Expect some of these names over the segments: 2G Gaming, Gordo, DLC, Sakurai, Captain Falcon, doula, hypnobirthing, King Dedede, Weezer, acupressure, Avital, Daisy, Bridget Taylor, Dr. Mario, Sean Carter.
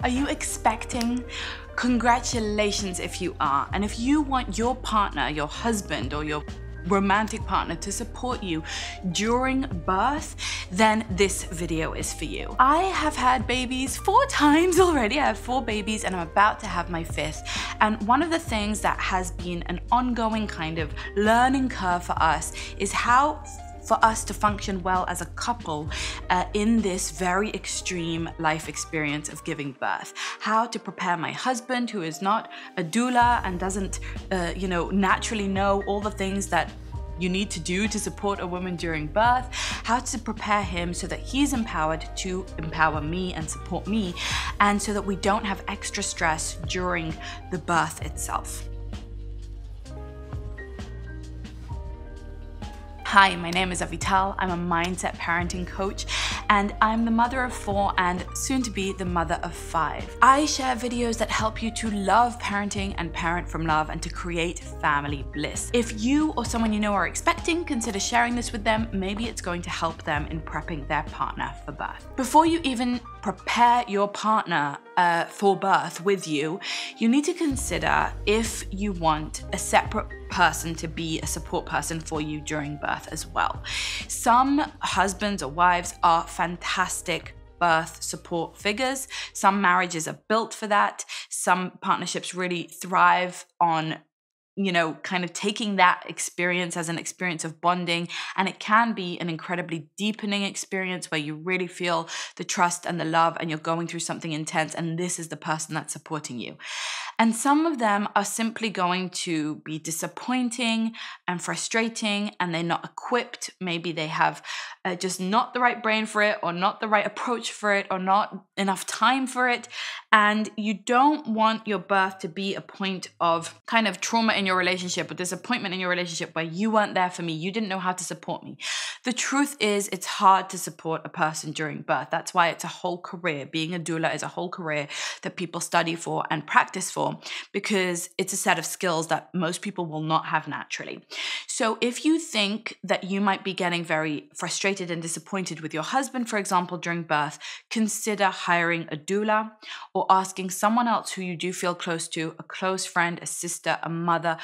Are you expecting? Congratulations if you are. And if you want your partner, your husband or your romantic partner to support you during birth, then this video is for you. I have had babies 4 times already. I have 4 babies and I'm about to have my 5th. And one of the things that has been an ongoing kind of learning curve for us is how for us to function well as a couple in this very extreme life experience of giving birth. How to prepare my husband, who is not a doula and doesn't naturally know all the things that you need to do to support a woman during birth, how to prepare him so that he's empowered to empower me and support me, and so that we don't have extra stress during the birth itself. Hi, my name is Avital. I'm a mindset parenting coach and I'm the mother of 4 and soon to be the mother of 5. I share videos that help you to love parenting and parent from love and to create family bliss. If you or someone you know are expecting, consider sharing this with them. Maybe it's going to help them in prepping their partner for birth. Before you even prepare your partner for birth with you, you need to consider if you want a separate person to be a support person for you during birth as well. Some husbands or wives are fantastic birth support figures. Some marriages are built for that. Some partnerships really thrive on kind of taking that experience as an experience of bonding. And it can be an incredibly deepening experience where you really feel the trust and the love and you're going through something intense and this is the person that's supporting you. And some of them are simply going to be disappointing and frustrating and they're not equipped. Maybe they have just not the right brain for it or not the right approach for it or not enough time for it. And you don't want your birth to be a point of kind of trauma in your relationship or disappointment in your relationship where you weren't there for me, you didn't know how to support me. The truth is it's hard to support a person during birth. That's why it's a whole career. Being a doula is a whole career that people study for and practice for because it's a set of skills that most people will not have naturally. So if you think that you might be getting very frustrated and disappointed with your husband, for example, during birth, consider hiring a doula or asking someone else who you do feel close to, a close friend, a sister, a mother,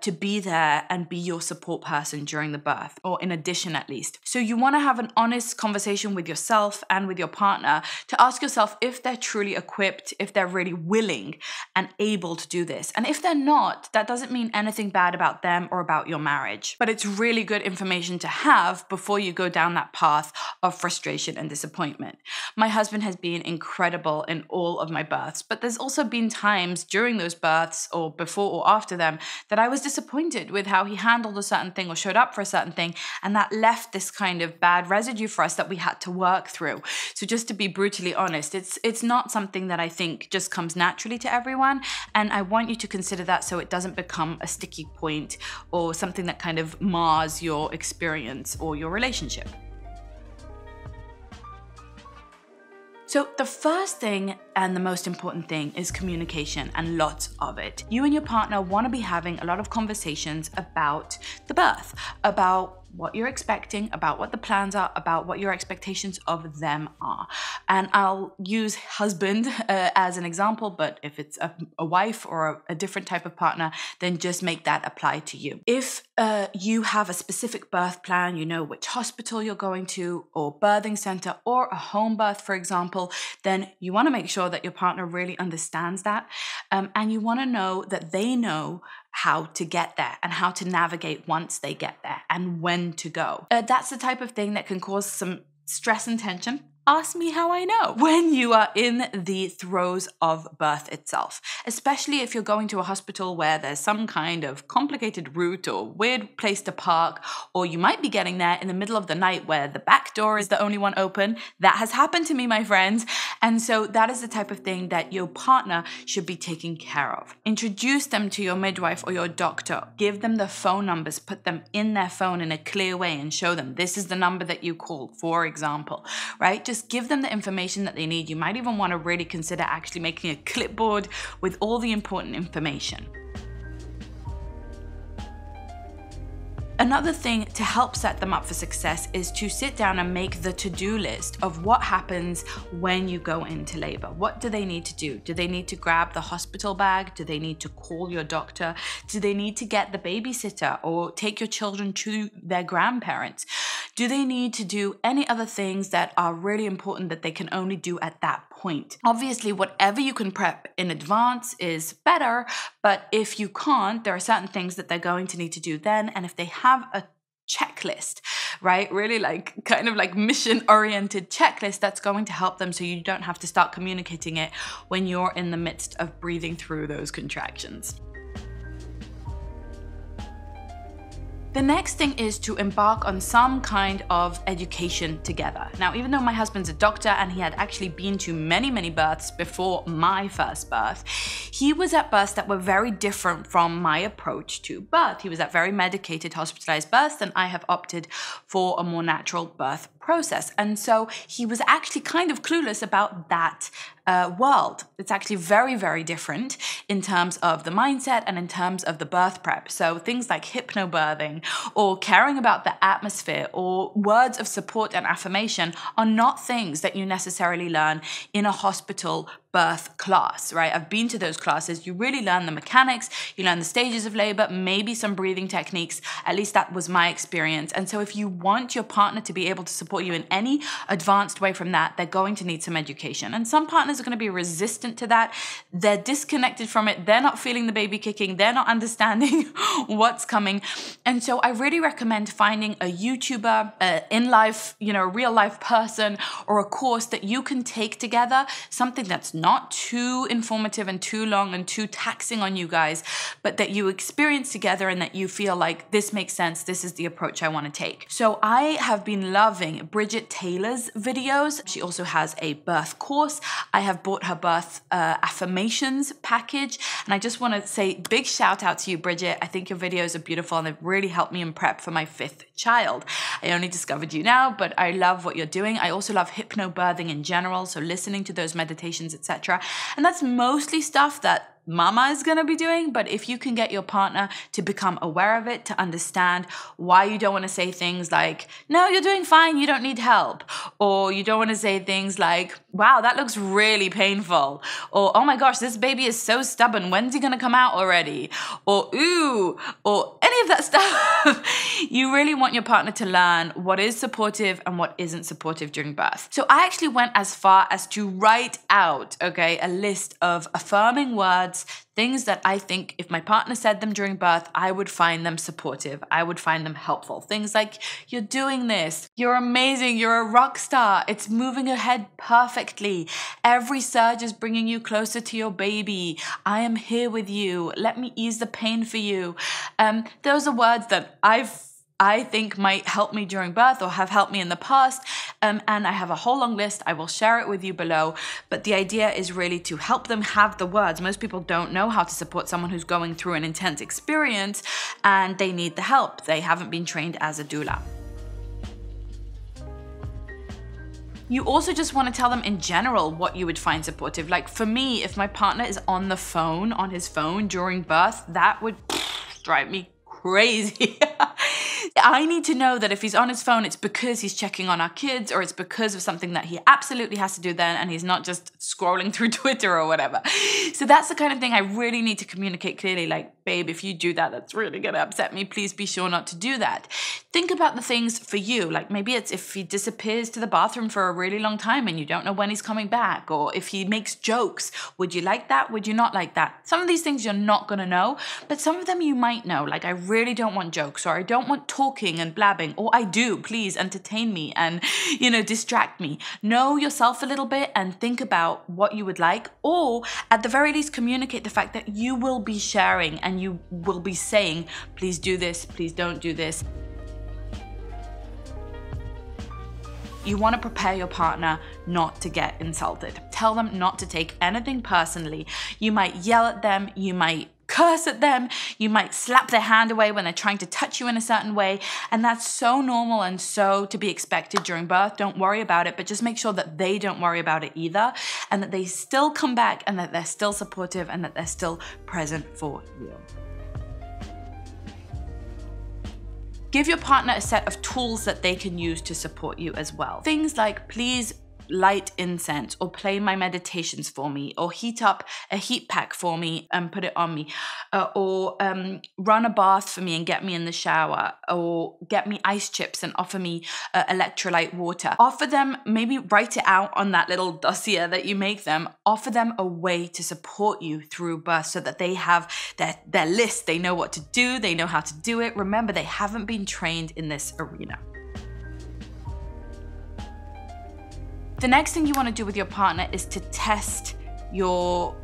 to be there and be your support person during the birth, or in addition at least. So you want to have an honest conversation with yourself and with your partner to ask yourself if they're truly equipped, if they're really willing and able to do this. And if they're not, that doesn't mean anything bad about them or about your marriage, but it's really good information to have before you go down that path of frustration and disappointment. My husband has been incredible in all of my births, but there's also been times during those births or before or after them that I was disappointed with how he handled a certain thing or showed up for a certain thing, and that left this kind of bad residue for us that we had to work through. So just to be brutally honest, it's not something that I think just comes naturally to everyone, and I want you to consider that so it doesn't become a sticky point or something that kind of mars your experience or your relationship. So the first thing and the most important thing is communication, and lots of it. You and your partner want to be having a lot of conversations about the birth, about what you're expecting, about what the plans are, about what your expectations of them are. And I'll use husband as an example, but if it's a wife or a different type of partner, then just make that apply to you. If you have a specific birth plan, you know which hospital you're going to or birthing center or a home birth, for example, then you want to make sure that your partner really understands that. And you want to know that they know how to get there and how to navigate once they get there and when to go. That's the type of thing that can cause some stress and tension. Ask me how I know. When you are in the throes of birth itself, especially if you're going to a hospital where there's some kind of complicated route or weird place to park, or you might be getting there in the middle of the night where the back door is the only one open. That has happened to me, my friends. And so that is the type of thing that your partner should be taking care of. Introduce them to your midwife or your doctor. Give them the phone numbers, put them in their phone in a clear way and show them this is the number that you call, for example, right? Just give them the information that they need. You might even want to really consider actually making a clipboard with all the important information. Another thing to help set them up for success is to sit down and make the to-do list of what happens when you go into labor. What do they need to do? Do they need to grab the hospital bag? Do they need to call your doctor? Do they need to get the babysitter or take your children to their grandparents? Do they need to do any other things that are really important that they can only do at that point? Obviously, whatever you can prep in advance is better, but if you can't, there are certain things that they're going to need to do then, and if they have a checklist, right? Really like kind of like mission-oriented checklist, that's going to help them so you don't have to start communicating it when you're in the midst of breathing through those contractions. The next thing is to embark on some kind of education together. Now, even though my husband's a doctor and he had actually been to many, many births before my first birth, he was at births that were very different from my approach to birth. He was at very medicated, hospitalized births, and I have opted for a more natural birth process. And so he was actually kind of clueless about that world. It's actually very, very different in terms of the mindset and in terms of the birth prep. So things like hypnobirthing or caring about the atmosphere or words of support and affirmation are not things that you necessarily learn in a hospital birth class, right? I've been to those classes. You really learn the mechanics, you learn the stages of labor, maybe some breathing techniques. At least that was my experience. And so if you want your partner to be able to support you in any advanced way from that, they're going to need some education. And some partners are going to be resistant to that. They're disconnected from it. They're not feeling the baby kicking. They're not understanding what's coming. And so I really recommend finding a YouTuber, in life, you know, a real life person or a course that you can take together, something that's not too informative and too long and too taxing on you guys, but that you experience together and that you feel like this makes sense, this is the approach I want to take. So I have been loving Bridget Taylor's videos. She also has a birth course. I have bought her birth affirmations package, and I just want to say big shout out to you, Bridget. I think your videos are beautiful and they've really helped me in prep for my 5th child. I only discovered you now, but I love what you're doing. I also love hypnobirthing in general, so listening to those meditations, etc. And that's mostly stuff that mama is going to be doing, but if you can get your partner to become aware of it, to understand why you don't want to say things like, no, you're doing fine, you don't need help, or you don't want to say things like, wow, that looks really painful, or oh my gosh, this baby is so stubborn, when's he going to come out already, or ooh, or any of that stuff. You really want your partner to learn what is supportive and what isn't supportive during birth. So I actually went as far as to write out, okay, a list of affirming words, things that I think if my partner said them during birth, I would find them supportive. I would find them helpful. Things like, you're doing this. You're amazing. You're a rock star. It's moving your head perfectly. Every surge is bringing you closer to your baby. I am here with you. Let me ease the pain for you. Those are words that I think might help me during birth or have helped me in the past. And I have a whole long list. I will share it with you below. But the idea is really to help them have the words. Most people don't know how to support someone who's going through an intense experience and they need the help. They haven't been trained as a doula. You also just want to tell them in general what you would find supportive. Like for me, if my partner is on the phone, on his phone during birth, that would drive me crazy. I need to know that if he's on his phone, it's because he's checking on our kids or it's because of something that he absolutely has to do then and he's not just scrolling through Twitter or whatever. So that's the kind of thing I really need to communicate clearly, like, babe, if you do that, that's really gonna upset me. Please be sure not to do that. Think about the things for you, like maybe it's if he disappears to the bathroom for a really long time and you don't know when he's coming back, or if he makes jokes, would you like that? Would you not like that? Some of these things you're not gonna know, but some of them you might know, like I really don't want jokes, or I don't want talking and blabbing, or I do, please entertain me and, you know, distract me. Know yourself a little bit and think about what you would like, or at the very least communicate the fact that you will be sharing and you will be saying, please do this, please don't do this. You want to prepare your partner not to get insulted. Tell them not to take anything personally. You might yell at them, you might curse at them, you might slap their hand away when they're trying to touch you in a certain way, and that's so normal and so to be expected during birth. Don't worry about it, but just make sure that they don't worry about it either, and that they still come back and that they're still supportive and that they're still present for you. Give your partner a set of tools that they can use to support you as well. Things like, please light incense, or play my meditations for me, or heat up a heat pack for me and put it on me, or run a bath for me and get me in the shower, or get me ice chips and offer me electrolyte water. Offer them, maybe write it out on that little dossier that you make them, offer them a way to support you through birth so that they have their list, they know what to do, they know how to do it. Remember, they haven't been trained in this arena. The next thing you want to do with your partner is to test your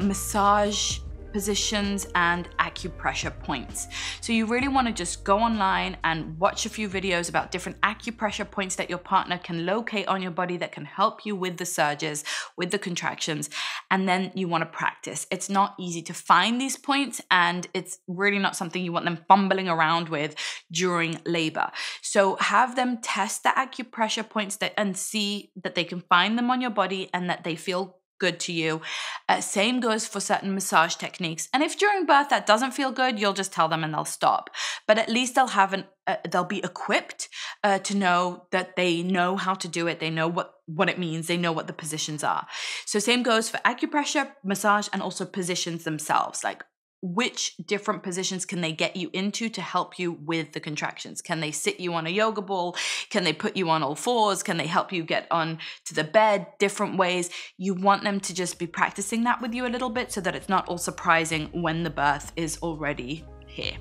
massage positions and acupressure points. So you really want to just go online and watch a few videos about different acupressure points that your partner can locate on your body that can help you with the surges, with the contractions, and then you want to practice. It's not easy to find these points, and it's really not something you want them fumbling around with during labor. So have them test the acupressure points and see that they can find them on your body and that they feel good to you. Same goes for certain massage techniques. And if during birth that doesn't feel good, you'll just tell them and they'll stop. But at least they'll have they'll be equipped to know that they know how to do it. They know what it means. They know what the positions are. So same goes for acupressure, massage, and also positions themselves. Like, which different positions can they get you into to help you with the contractions? Can they sit you on a yoga ball? Can they put you on all fours? Can they help you get on to the bed? Different ways. You want them to just be practicing that with you a little bit so that it's not all surprising when the birth is already here.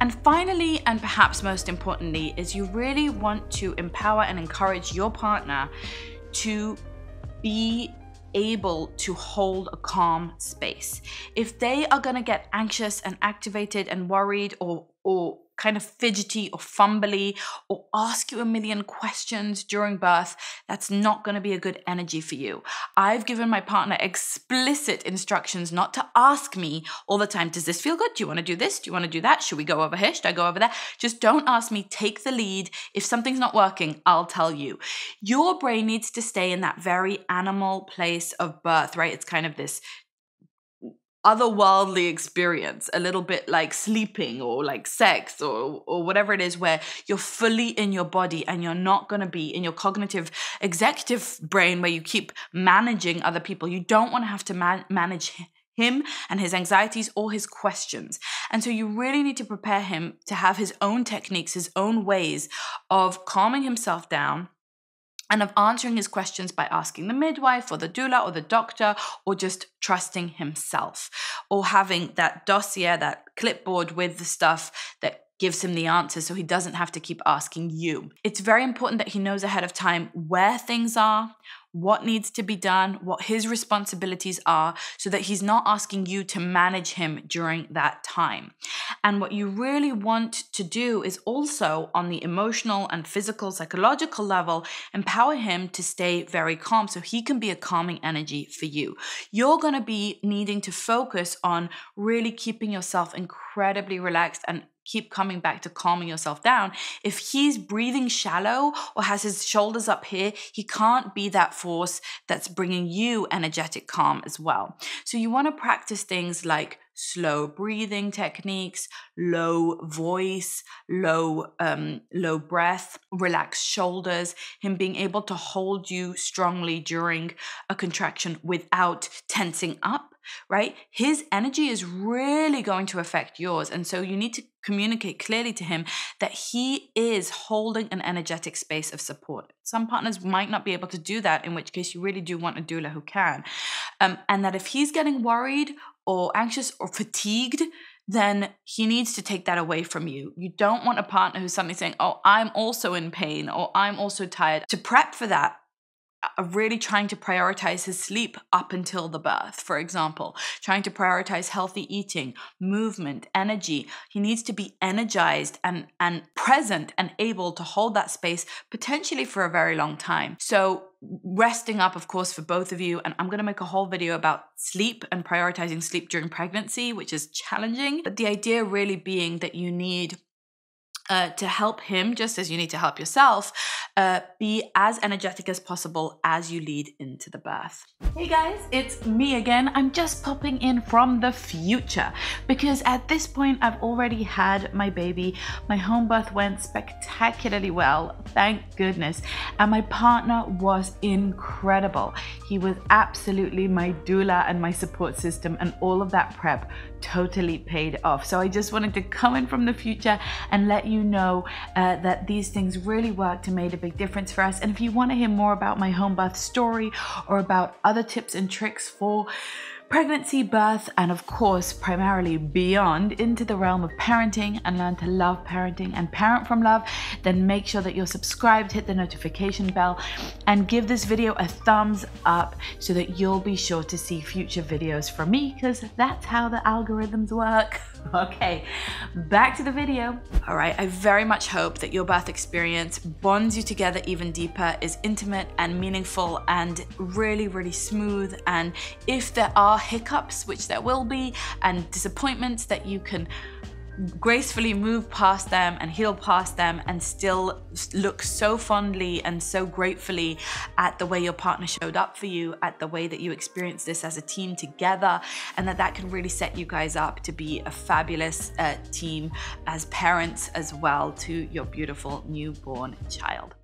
And finally, and perhaps most importantly, is you really want to empower and encourage your partner to be able to hold a calm space. If they are going to get anxious and activated and worried or kind of fidgety or fumbly or ask you a million questions during birth, that's not going to be a good energy for you. I've given my partner explicit instructions not to ask me all the time, does this feel good? Do you want to do this? Do you want to do that? Should we go over here? Should I go over there? Just don't ask me, take the lead. If something's not working, I'll tell you. Your brain needs to stay in that very animal place of birth, right? It's kind of this otherworldly experience, a little bit like sleeping or like sex or whatever it is, where you're fully in your body and you're not going to be in your cognitive executive brain where you keep managing other people. You don't want to have to manage him and his anxieties or his questions. And so you really need to prepare him to have his own techniques, his own ways of calming himself down and of answering his questions by asking the midwife or the doula or the doctor, or just trusting himself, or having that dossier, that clipboard with the stuff that gives him the answer so he doesn't have to keep asking you. It's very important that he knows ahead of time where things are, what needs to be done, what his responsibilities are, so that he's not asking you to manage him during that time. And what you really want to do is also, on the emotional and physical, psychological level, empower him to stay very calm so he can be a calming energy for you. You're going to be needing to focus on really keeping yourself incredibly relaxed and keep coming back to calming yourself down. If he's breathing shallow or has his shoulders up here, he can't be that force that's bringing you energetic calm as well. So you want to practice things like slow breathing techniques, low voice, low breath, relaxed shoulders, him being able to hold you strongly during a contraction without tensing up, right? His energy is really going to affect yours. And so you need to communicate clearly to him that he is holding an energetic space of support. Some partners might not be able to do that, in which case you really do want a doula who can. And that if he's getting worried or anxious or fatigued, then he needs to take that away from you. You don't want a partner who's suddenly saying, oh, I'm also in pain, or I'm also tired. To prep for that, really trying to prioritize his sleep up until the birth, for example, trying to prioritize healthy eating, movement, energy. He needs to be energized and present and able to hold that space potentially for a very long time. So resting up, of course, for both of you. And I'm going to make a whole video about sleep and prioritizing sleep during pregnancy, which is challenging. But the idea really being that you need to help him, just as you need to help yourself, be as energetic as possible as you lead into the birth. Hey guys, it's me again. I'm just popping in from the future because at this point I've already had my baby. My home birth went spectacularly well, thank goodness. And my partner was incredible. He was absolutely my doula and my support system, and all of that prep totally paid off. So I just wanted to come in from the future and let you know that these things really worked and made a big difference for us. And if you want to hear more about my home birth story or about other tips and tricks for pregnancy, birth, and of course, primarily beyond into the realm of parenting, and learn to love parenting and parent from love, then make sure that you're subscribed, hit the notification bell, and give this video a thumbs up so that you'll be sure to see future videos from me, because that's how the algorithms work. Okay, back to the video. All right, I very much hope that your birth experience bonds you together even deeper, is intimate and meaningful and really, really smooth. And if there are hiccups, which there will be, and disappointments, that you can gracefully move past them and heal past them and still look so fondly and so gratefully at the way your partner showed up for you, at the way that you experienced this as a team together, and that can really set you guys up to be a fabulous team as parents as well to your beautiful newborn child.